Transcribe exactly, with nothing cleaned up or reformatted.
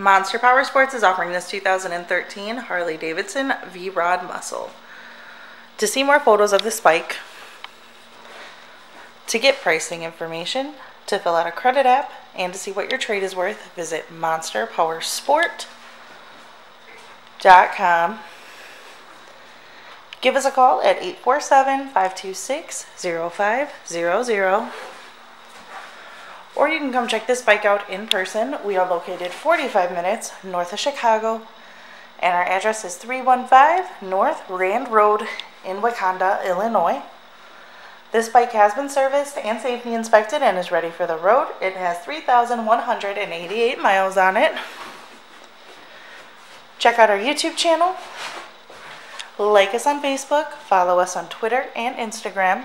Monster Powersports is offering this two thousand thirteen Harley-Davidson V-Rod Muscle. To see more photos of this bike, to get pricing information, to fill out a credit app, and to see what your trade is worth, visit monster powersport dot com. Give us a call at eight four seven, five two six, zero five zero zero. Or you can come check this bike out in person. We are located forty-five minutes north of Chicago, and our address is three one five North Rand Road in Wakanda, Illinois. This bike has been serviced and safety inspected and is ready for the road. It has three thousand one hundred eighty-eight miles on it. Check out our YouTube channel. Like us on Facebook. Follow us on Twitter and Instagram.